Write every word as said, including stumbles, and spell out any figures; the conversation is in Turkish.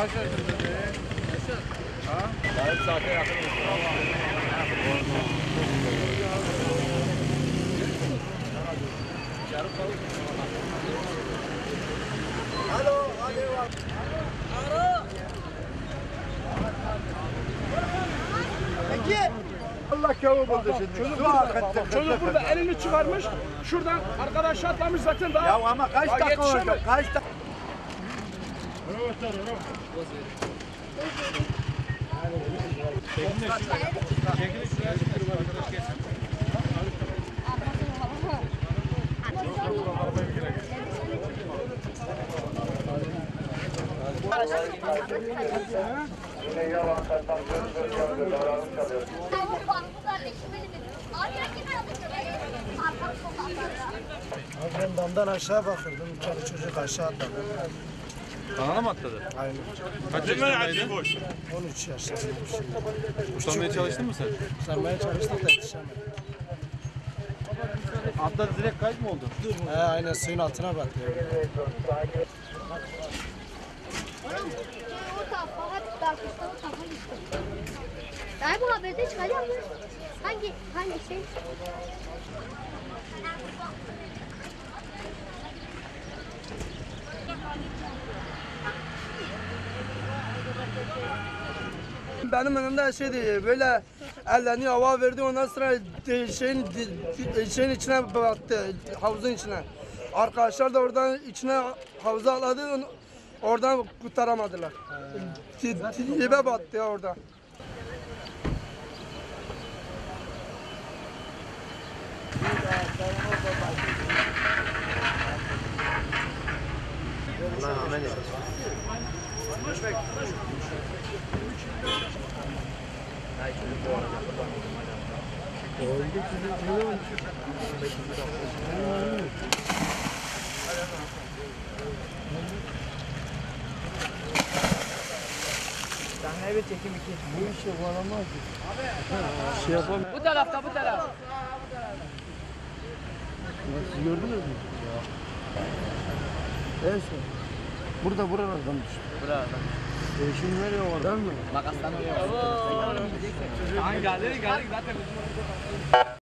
Kaç yaşındasın? Ha? Daha bir saate yakın. Alo, hadi var. Alo. Peki. Allah kavur buldu şimdi. Çocuk, çocuk, çocuk burada elini çıkarmış. Şuradan arkadaş atlamış zaten daha. Ya ama kaç dakika olacak? Kaç dakika? Kaç dakika? Ben damdan aşağı bakırdım, uçak çocuk aşağı atladı. Kanala mı atladı? Aynen. Kaç yaşındaydın? on üç yaşındaydım. Uçlanmaya çalıştın mı sen? Uçlanmaya çalıştım da yetişemedim. Atladı direkt kayıp mı oldu? He aynen, suyun altına bak. Daha bu haberde çıkarıyor mu? Hangi, hangi şey? Benim önümde şeydi, böyle ellerini hava verdi, ondan sonra şeyin, şeyin içine battı, havuzun içine. Arkadaşlar da oradan içine havuza aladı, oradan kurtaramadılar. Dibe battı ya orada. Allah amel etsin. Bu tarafta, bu taraf. Siz gördünüz mü? Evet. Burada buralardan düştü. Buralardan. E şimdi nereye oradan mı? Makastan oraya. Hangi geldi? Geldi zaten.